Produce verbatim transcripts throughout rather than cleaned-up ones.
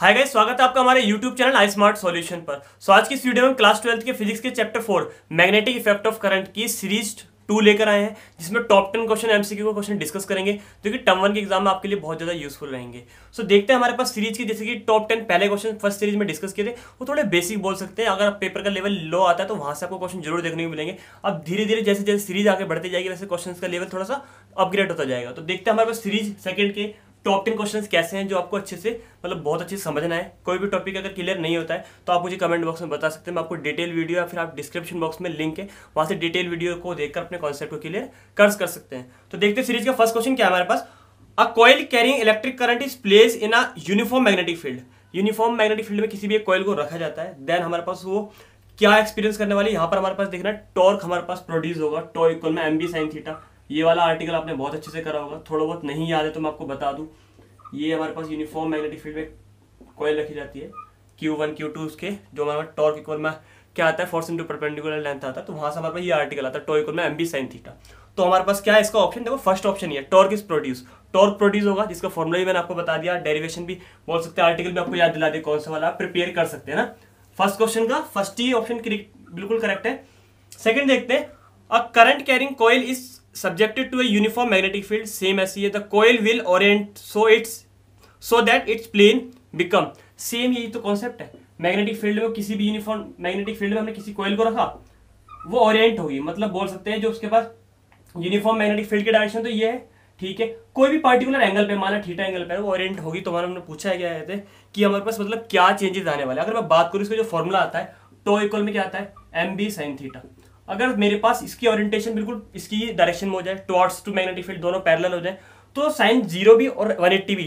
Hi guys, स्वागत है आपका हमारे YouTube channel I smart solution पर। सो so, आज की इस वीडियो में क्लास ट्वेल्थ के फिजिक्स के chapter four magnetic effect of current की सीरीज टू लेकर आए हैं, जिसमें टॉप टेन क्वेश्चन एमसीक्यू को क्वेश्चन डिस्कस करेंगे जो कि टर्म वन के एग्जाम में आपके लिए बहुत ज्यादा यूजफुल रहेंगे। सो so, देखते हैं हमारे पास सीरीज के, जैसे कि टॉप टेन पहले क्वेश्चन फर्स्ट सीरीज में डिस्कस किए थे, वो थोड़े बेसिक बोल सकते हैं। अगर आप पेपर का लेवल लो आता है तो वहाँ से आपको क्वेश्चन जरूर देखने को मिलेंगे। अब धीरे धीरे जैसे जैसे सीरीज आगे बढ़ती जाएगी वैसे क्वेश्चन का लेवल थोड़ा सा अपग्रेड होता जाएगा। तो देखते हैं हमारे पास सीरीज सेकेंड के टॉप टेन क्वेश्चंस कैसे हैं जो आपको अच्छे से मतलब बहुत अच्छे से समझना है। कोई भी टॉपिक अगर क्लियर नहीं होता है तो आप मुझे कमेंट बॉक्स में बता सकते हैं, मैं आपको डिटेल वीडियो या फिर आप डिस्क्रिप्शन बॉक्स में लिंक है वहाँ से डिटेल वीडियो को देखकर अपने कॉन्सेप्ट को क्लियर कर कर सकते हैं। तो देखते हैं सीरीज का फर्स्ट क्वेश्चन क्या है हमारे पास। A coil carrying electric current is place in a uniform magnetic field. Uniform magnetic field में किसी भी एक कॉइल को रखा जाता है, देन हमारे पास वो क्या एक्सपीरियंस करने वाली, यहाँ पर हमारे पास देखना टॉर्क हमारे पास प्रोड्यूस होगा। टॉ इक्वल में एम बी साइन थीटा, ये वाला आर्टिकल आपने बहुत अच्छे से करा होगा। थोड़ा बहुत नहीं याद है तो मैं आपको बता दूं, ये हमारे पास यूनिफॉर्म मैग्नेटिक फील्ड में कॉइल रखी जाती है Q वन Q टू, उसके जो हमारे पास टॉर्क इक्वल में क्या आता है फोर्स इनटू परपेंडिकुलर लेंथ आता है, तो वहाँ से हमारे पास ये आर्टिकल आता है टॉर्क इक्वल में एम बी साइन थीटा। तो हमारे पास क्या है इसका ऑप्शन, देखो फर्स्ट ऑप्शन ये torque is produce, torque produce होगा जिसका फॉर्मुला भी मैंने आपको बता दिया, डेरिवेशन भी बोल सकते हैं, आर्टिकल भी आपको याद दिला दिया कौन सा वाला, आप प्रिपेयर कर सकते हैं ना। फर्स्ट क्वेश्चन का फर्स्ट ही ऑप्शन बिल्कुल करेक्ट है। सेकेंड देखते हैं, a current carrying coil is subjected to a uniform magnetic field, same as ये the coil will orient so it's so that its plane become same। यही तो concept है magnetic field में, किसी भी uniform magnetic field में हमने किसी coil को रखा वो orient होगी, मतलब बोल सकते हैं जो उसके पास uniform magnetic field के direction तो ये है, ठीक है, कोई भी particular angle पे माना थीटा angle पे वो orient होगी। तो हमारा हमने पूछा है क्या है थे कि हमारे पास मतलब क्या changes आने वाले। अगर मैं बात करूँ इसका जो formula आता है टॉ इक्वल में क्या आता है एम बी साइन थीटा, अगर मेरे पास इसकी ओरिएंटेशन बिल्कुल इसकी डायरेक्शन में हो जाए टुवर्ड्स टू मैग्नेटिक फील्ड, दोनों पैरेलल हो जाए तो साइन जीरो भी और वन एट्टी भी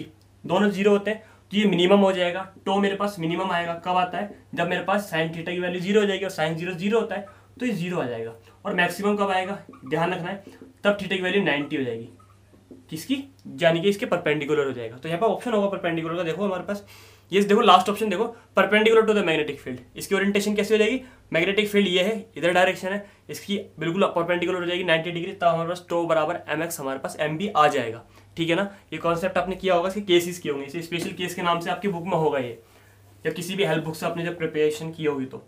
दोनों जीरो होते हैं, तो ये मिनिमम हो जाएगा। टो मेरे पास मिनिमम आएगा कब आता है जब मेरे पास साइन थीटा की वैल्यू जीरो हो जाएगी और साइन जीरो जीरो होता है तो ये जीरो आ जाएगा, और मैक्सिमम कब आएगा ध्यान रखना है तब थीटा की वैल्यू नाइन्टी हो जाएगी, किसकी यानी कि इसके परपेंडिकुलर हो जाएगा। तो यहाँ पर ऑप्शन होगा परपेंडिकुलर का, देखो हमारे पास ये देखो लास्ट ऑप्शन देखो perpendicular to the magnetic field. इसकी ओरिएंटेशन कैसी हो जाएगी, मैग्नेटिक फील्ड ये है इधर डायरेक्शन है, इसकी बिल्कुल परपेंडिकुलर हो जाएगी नाइन्टी डिग्री, तब हमारे पास टो बराबर एम एक्स हमारे पास एम बी आ जाएगा, ठीक है ना। ये कॉन्सेप्ट आपने किया होगा, इसके केसेस किए होंगे, इसे स्पेशल केस के नाम से आपकी बुक में होगा ये, या किसी भी हेल्प बुक से आपने जब प्रिपरेशन की होगी। तो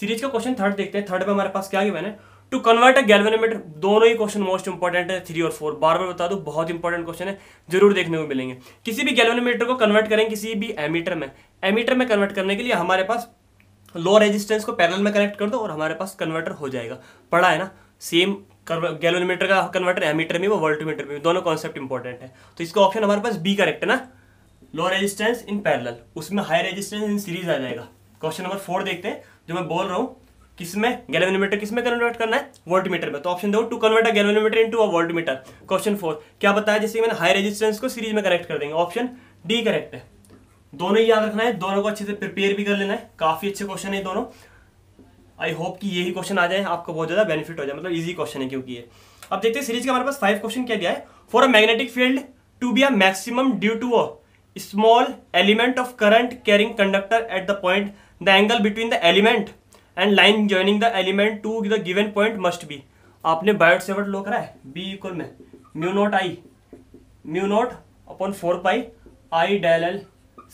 सीरीज का क्वेश्चन थर्ड देखते हैं। थर्ड में हमारे पास क्या है मैंने टू कन्वर्ट अ गैल्वेनोमीटर, दोनों ही क्वेश्चन मोस्ट इंपॉर्टेंट है थ्री और फोर, बार बार बता दूं बहुत इंपॉर्टेंट क्वेश्चन है, जरूर देखने को मिलेंगे। किसी भी गैल्वेनोमीटर को कन्वर्ट करें किसी भी एमीटर में, एमीटर में कन्वर्ट करने के लिए हमारे पास लो रेजिस्टेंस को पैरेलल में कनेक्ट कर दो और हमारे पास कन्वर्टर हो जाएगा, पढ़ा है ना। सेम गैल्वेनोमीटर का कन्वर्टर एमीटर में वो वोल्टमीटर में, दोनों कॉन्सेप्ट इंपॉर्टेंट है। तो इसका ऑप्शन हमारे पास बी करेक्ट है ना, लो रेजिस्टेंस इन पैरेलल, उसमें हाई रेजिस्टेंस इन सीरीज आ जाएगा। क्वेश्चन नंबर फोर देखते हैं जो मैं बोल रहा हूँ, किसमें गैल्वेनोमीटर किसमें कन्वर्ट करना है वोल्टमीटर में, तो ऑप्शन दो to convert a galvanometer into a voltmeter. Question four क्या बताया, जैसे मैंने हाई रेजिस्टेंस को सीरीज में कनेक्ट कर देंगे, ऑप्शन डी करेक्ट है। दोनों ही याद रखना है, दोनों को अच्छे से प्रिपेयर भी कर लेना है, काफी अच्छे क्वेश्चन है दोनों। आई होप कि यही क्वेश्चन आ जाए आपको बहुत ज्यादा बेनिफिट हो जाए, मतलब ईजी क्वेश्चन है क्योंकि ये। अब देखते हैं सीरीज का हमारे पास फाइव क्वेश्चन क्या दिया है। For a magnetic field to be a maximum due to a small element of current carrying conductor at the point the angle between the element and line joining the element to the given point must be. आपने Biot-Savart law करा है, B equal में mu naught I mu naught upon four pi I del L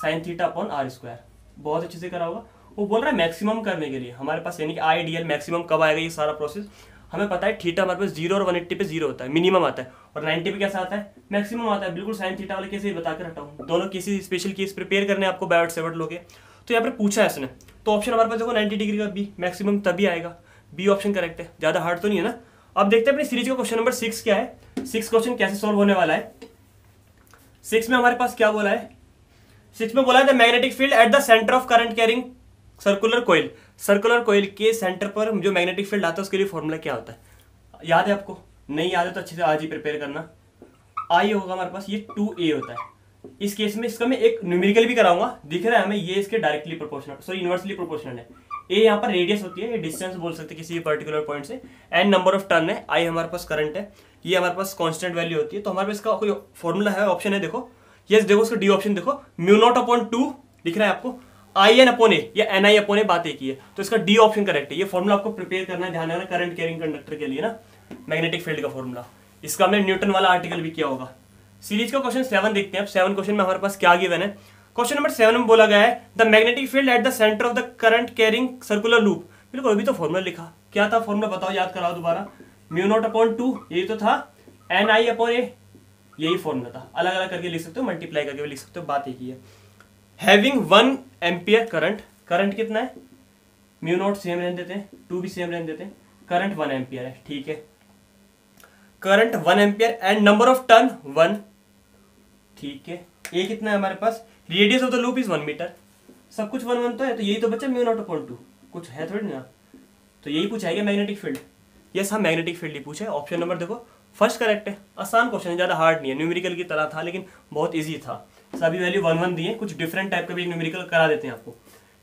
sine theta upon R square, बहुत अच्छे से करा होगा। वो बोल रहा है मैक्सिमम करने के लिए हमारे पास, यानी कि आई डी एल मैक्सिमम कब आएगा, ये सारा प्रोसेस हमें पता है। थीटा हमारे पास जीरो और वन एट्टी पे जीरो होता है, मिनिमम आता है, और नाइन्टी पे कैसा आता है मैक्सिमम आता है, बिल्कुल साइन थीटा वाले कैसे ही बता के रखा हूँ। दोनों किसी स्पेशल केस प्रिपेयर करने आपको बायोट-सेवर्ट लो के, तो यहाँ पर पूछा है इसने, तो ऑप्शन हमारे पास देखो नाइन्टी डिग्री का बी मैक्सिमम तभी आएगा, बी ऑप्शन करेक्ट है, ज्यादा हार्ड तो नहीं है ना। अब देखते हैं अपनी सीरीज का क्वेश्चन नंबर सिक्स क्या है, सिक्स क्वेश्चन कैसे सॉल्व होने वाला है। सिक्स में हमारे पास क्या बोला है, सिक्स में बोला है the magnetic field at the centre of current carrying circular coil. Circular coil के सेंटर पर जो मैग्नेटिक फील्ड आता है उसके लिए फॉर्मूला क्या होता है, याद है आपको, नहीं याद है तो अच्छे से आज ही प्रिपेयर करना। आई होगा हमारे पास, ये टू ए होता है, इस केस में इसका मैं एक न्यूमेरिकल भी कराऊंगा, दिख रहा है हमें ये इसके directly proportional sorry inversely proportional है। ए यहाँ पर रेडियस होती है, ये डिस्टेंस बोल सकते हैं किसी भी पर्टिकुलर पॉइंट से, एन नंबर ऑफ टर्न है, आई हमारे पास करंट है, ये हमारे पास कांस्टेंट वैल्यू होती है। तो हमारे पास इसका कोई फॉर्मूला है, ऑप्शन है देखो, यस देखो इसका डी ऑप्शन देखो म्यू नॉट अपॉन टू, दिख रहा है आपको आई एन अपॉन ए या एन आई अपॉन ए बात एक ही है, तो इसका डी ऑप्शन करेक्ट है। ये फॉर्मूला आपको प्रिपेयर करना है, ध्यान रखना करंट कैरिंग कंडक्टर के लिए ना, मैग्नेटिक फील्ड का फॉर्मूला, इसका हमने न्यूटन वाला आर्टिकल भी किया होगा। सीरीज का क्वेश्चन सेवन देखते हैं। अब सेवन क्वेश्चन में हमारे पास क्या गिवन है, क्वेश्चन नंबर सेवन में बोला गया है the magnetic field at the centre of the current carrying circular loop. बिल्कुल अभी तो फॉर्मूला लिखा, क्या था फॉर्मूला बताओ, याद कराओ दोबारा। म्यू नॉट अपॉन टू, यही तो था, एन आई अपॉन ए, यही फॉर्मूला था। अलग अलग करके लिख सकते हो, मल्टीप्लाई करके भी लिख सकते हो, बात एक ही है। Having one ampere current, current कितना है, म्यू नॉट सेम रहने देते हैं, टू भी सेम रहने देते हैं, करंट वन एम्पियर है, ठीक है, current one ampere and number of turn one, ठीक है, ये कितना है हमारे पास, radius of the loop is one metre, सब कुछ वन वन तो है, तो यही तो बच्चा म्यू नॉट अपॉन टू, कुछ है थोड़ी ना, तो यही पूछा है क्या मैग्नेटिक फील्ड, यस हाँ मैग्नेटिक फील्ड ही पूछे। ऑप्शन नंबर देखो फर्स्ट करेक्ट है, आसान क्वेश्चन है, ज़्यादा हार्ड नहीं है, न्यूमेरिकल की तरह था लेकिन बहुत ईजी था, सभी वैल्यू वन वन दिए, कुछ डिफरेंट टाइप का भी न्यूमेरिकल करा देते हैं आपको।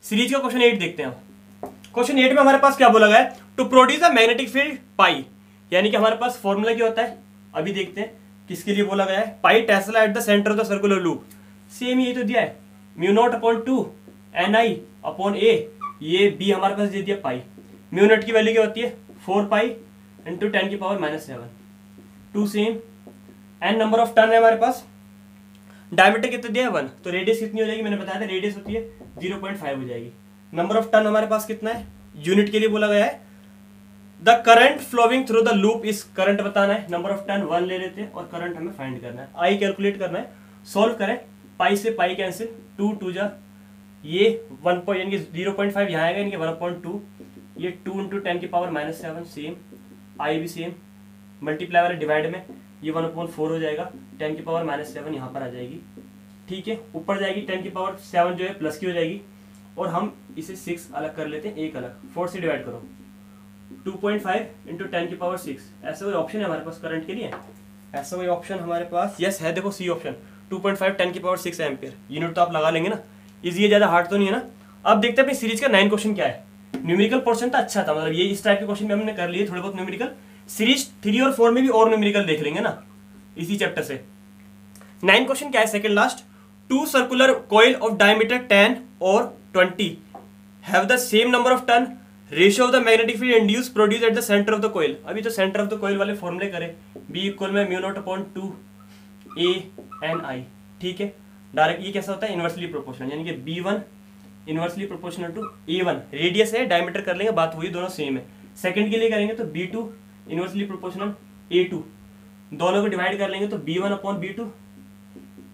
सीरीज का क्वेश्चन एट देखते हैं हम, क्वेश्चन एट में हमारे पास क्या बोला गया है, to produce a magnetic field pi, यानी कि हमारे पास फॉर्मूला क्या होता है, अभी देखते हैं किसके लिए बोला गया है, pi tesla at the centre of the circular loop, same यही तो दिया है, mu naught upon two N I upon A, ये बी हमारे पास दे दिया पाई, म्यू नॉट की वैल्यू क्या होती है फोर पाई इंटू टेन की power minus seven, two same, and number of turn है हमारे पास, डायमीटर कितना दिया है वन, तो रेडियस कितनी हो जाएगी, मैंने बताया था रेडियस होती है जीरो पॉइंट फाइव हो जाएगी। नंबर ऑफ टर्न हमारे पास कितना है, यूनिट के लिए बोला गया है, the current flowing through the loop is, current बताना है, नंबर ऑफ टर्न वन ले लेते हैं और करंट हमें फाइंड करना है, आई कैलकुलेट करना है, सॉल्व करें, पाई से पाई कैंसिल, टू टू जा ये वन पॉइंट यानी जीरो पॉइंट फाइव यहाँ आएगा, यानी वन पॉइंट टू, ये टू इंटू टेन की power minus seven, same I भी सेम, मल्टीप्लाई वाले डिवाइड में ये वन अपॉइंट फोर हो जाएगा, टेन की पावर माइनस सेवन यहाँ पर आ जाएगी, ठीक है, ऊपर जाएगी टेन की पावर सेवन जो है प्लस की हो जाएगी, और हम इसे सिक्स अलग कर लेते हैं, एक अलग फोर से डिवाइड करो, two point five into ten की पावर सिक्स, ऐसा कोई ऑप्शन है हमारे पास करंट के लिए, ऐसा कोई ऑप्शन हमारे पास, यस है, देखो C option, two point five ten की पावर सिक्स एम्पियर, यूनिट तो आप लगा लेंगे ना, इजी है, ज़्यादा हार्ड तो नहीं है ना। अब देखते हैं अपनी सीरीज का नाइन क्वेश्चन क्या है, न्यूमेरिकल पोर्शन तो अच्छा था, मतलब ये इस टाइप के क्वेश्चन में हमने कर लिए थोड़े बहुत न्यूमेरिकल, सीरीज थ्री और फोर में भी और न्यूमेरिकल देख लेंगे ना इसी चैप्टर से। नाइन क्वेश्चन क्या है second last, two circular coil of diameter ten और twenty have the same number of turn, ratio of the magnetic field induce produce at the centre of the coil, अभी तो centre of the coil वाले फॉर्मूले करें, B equal में mu naught upon two A N I, ठीक है, direct ये कैसा होता है इन्वर्सली प्रोपोर्शनल, यानी कि B one inversely proportional to A one, radius है डायमीटर कर लेंगे, बात वही दोनों सेम है, सेकेंड के लिए करेंगे तो B two inversely proportional A two, दोनों को डिवाइड कर लेंगे तो B one upon B two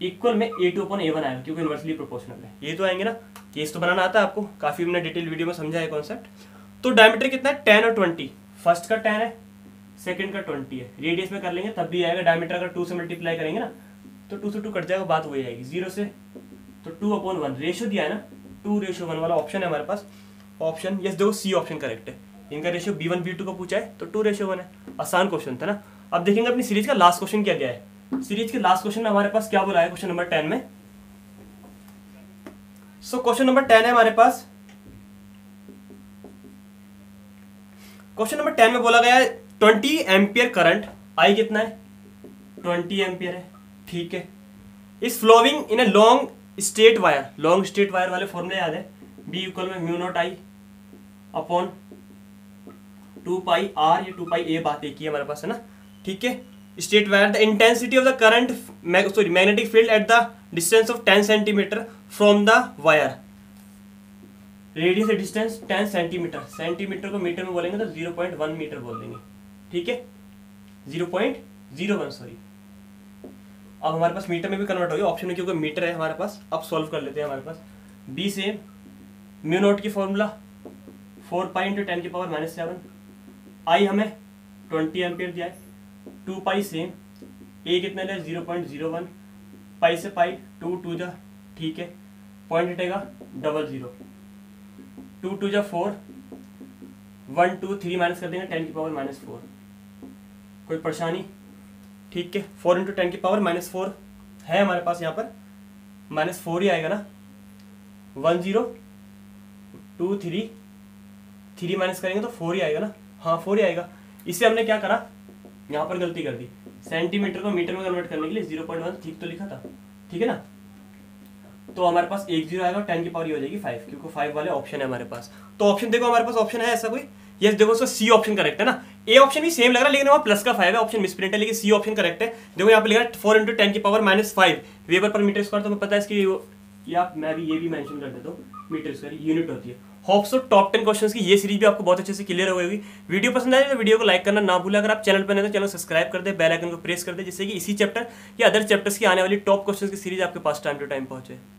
equal में A two upon A one आएगा, क्योंकि इन्वर्सली प्रोपोर्शनल है, ये तो आएंगे ना, केस तो बनाना आता है आपको, काफी मैंने डिटेल वीडियो में समझा है कॉन्सेप्ट। तो डायमीटर कितना है टेन और ट्वेंटी, फर्स्ट का टेन है सेकंड का ट्वेंटी है, रेडियस में कर लेंगे तब भी आएगा, डायमीटर का टू से मल्टीप्लाई करेंगे ना तो टू से टू कट जाएगा, बात वही आएगी, जीरो से तो टू अपॉन वन, रेशो दिया है ना टू रेशो वन वाला ऑप्शन है हमारे पास, ऑप्शन यस देखो सी ऑप्शन करेक्ट है, इनका ratio B one B two का पूछा है तो टू रेशियो वन है, आसान क्वेश्चन था ना। अब देखेंगे अपनी सीरीज का लास्ट क्वेश्चन क्या दिया है, सीरीज के लास्ट क्वेश्चन में हमारे पास क्या बोला है, क्वेश्चन नंबर टेन में, सो क्वेश्चन नंबर टेन है हमारे पास, क्वेश्चन नंबर टेन में बोला गया है ट्वेंटी एम्पियर करंट, आई कितना है ट्वेंटी एम्पियर है, ठीक है, is flowing in a long straight wire, long straight wire वाले फॉर्मूले याद है, बी इक्वल में mu naught I upon two pi R, ये टू पाई ए बात एक ही है हमारे पास है ना, ठीक है, straight wire, the intensity of the current sorry magnetic field at the distance of ten centimetre from the wire, radius distance ten centimetre, centimetre को मीटर में बोलेंगे तो जीरो पॉइंट वन मीटर बोल देंगे, ठीक है, zero point zero one sorry, अब हमारे पास मीटर में भी कन्वर्ट हो गया ऑप्शन में क्योंकि मीटर है हमारे पास, अब सॉल्व कर लेते हैं हमारे पास, बी सेम म्यू नॉट की formula four pi into ten की पावर माइनस सेवन, आई हमें ट्वेंटी एम्पियर दिया है, टू पाई सेम, ए कितना लिया zero point zero one, pi से पाई टू टू जा ठीक है, पॉइंट हटेगा डबल जीरो, टू टू जा four, one two three minus कर देंगे टेन की पावर माइनस फोर, कोई परेशानी, ठीक है, फोर इंटू टेन की पावर माइनस फोर है हमारे पास, यहाँ पर माइनस फोर ही आएगा ना, one zero two three, three minus करेंगे तो फोर ही आएगा ना, हाँ फोर ही आएगा, इसे हमने क्या करा यहाँ पर गलती कर दी, सेंटीमीटर को मीटर में कन्वर्ट करने के लिए जीरो पॉइंट वन ठीक तो लिखा था, ठीक है ना, तो हमारे पास एक जीरो आएगा, टेन की पावर ये हो जाएगी फाइव, क्योंकि फाइव वाले ऑप्शन है हमारे पास, तो ऑप्शन देखो हमारे पास ऑप्शन है ऐसा कोई, यस देखो उसको सी ऑप्शन करेक्ट है ना, ए ऑप्शन भी सेम लग रहा है लेकिन वहाँ प्लस का फाइव है, ऑप्शन मिसप्रिंट है, लेकिन सी ऑप्शन करेक्ट है, देखो यहाँ पर लिखा है फोर इंटू टेन की power minus five weber per metre square, तो हमें पता है इसकी ये आप मैं भी ये भी मेंशन कर देता हूँ, मीटर स्क्वायर यूनिट होती है। Hope so top ten questions की ये सीरीज भी आपको बहुत अच्छे से क्लियर हो गई। वीडियो पसंद आए तो वीडियो को लाइक करना ना भूलें। अगर आप चैनल पर नए तो चैनल सब्सक्राइब कर दे, बेल आइकन को प्रेस कर दे, जिससे कि इसी चैप्टर या अदर चैप्टर्स की आने वाली टॉप क्वेश्चंस की सीरीज आपके पास टाइम टू टाइम पहुंचे।